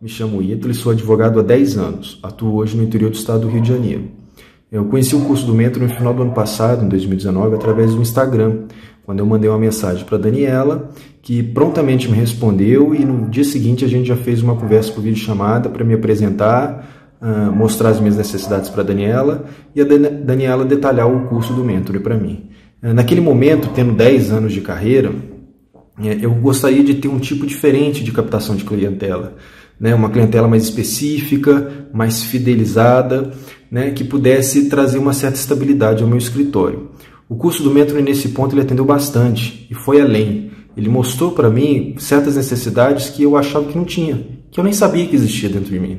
Me chamo Ítalo e sou advogado há 10 anos. Atuo hoje no interior do estado do Rio de Janeiro. Eu conheci o curso do Mentor no final do ano passado, em 2019, através do Instagram, quando eu mandei uma mensagem para a Daniela, que prontamente me respondeu, e no dia seguinte a gente já fez uma conversa por videochamada para me apresentar, mostrar as minhas necessidades para a Daniela e a Daniela detalhar o curso do Mentor para mim. Naquele momento, tendo 10 anos de carreira, eu gostaria de ter um tipo diferente de captação de clientela, né? Uma clientela mais específica, mais fidelizada, né? Que pudesse trazer uma certa estabilidade ao meu escritório. O curso do Mentor, nesse ponto, ele atendeu bastante e foi além. Ele mostrou para mim certas necessidades que eu achava que não tinha, que eu nem sabia que existia dentro de mim.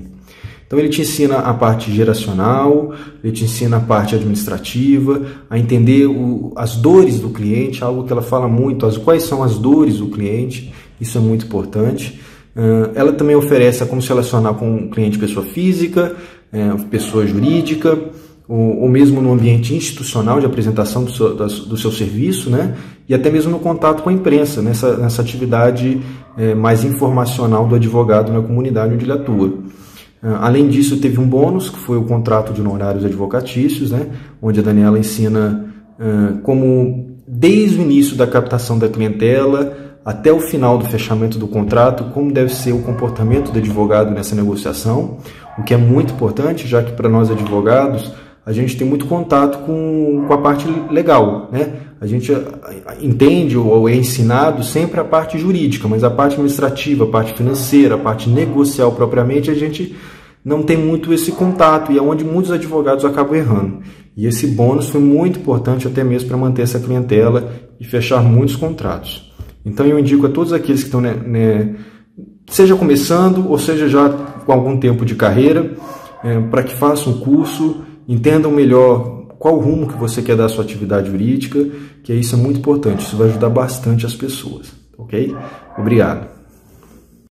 Então ele te ensina a parte geracional, ele te ensina a parte administrativa, a entender as dores do cliente, algo que ela fala muito, quais são as dores do cliente, isso é muito importante. Ela também oferece a como se relacionar com o cliente pessoa física, pessoa jurídica, ou mesmo no ambiente institucional de apresentação do seu serviço, né? E até mesmo no contato com a imprensa, nessa atividade mais informacional do advogado na comunidade onde ele atua. Além disso, teve um bônus, que foi o contrato de honorários advocatícios, né? Onde a Daniela ensina como, desde o início da captação da clientela até o final do fechamento do contrato, como deve ser o comportamento do advogado nessa negociação, o que é muito importante, já que para nós advogados a gente tem muito contato com a parte legal, né? A gente entende ou é ensinado sempre a parte jurídica, mas a parte administrativa, a parte financeira, a parte negocial propriamente, a gente não tem muito esse contato, e é onde muitos advogados acabam errando. E esse bônus foi muito importante até mesmo para manter essa clientela e fechar muitos contratos. Então eu indico a todos aqueles que estão, seja começando ou seja já com algum tempo de carreira, para que façam um curso, entendam melhor qual o rumo que você quer dar à sua atividade jurídica, que isso é muito importante, isso vai ajudar bastante as pessoas, ok? Obrigado.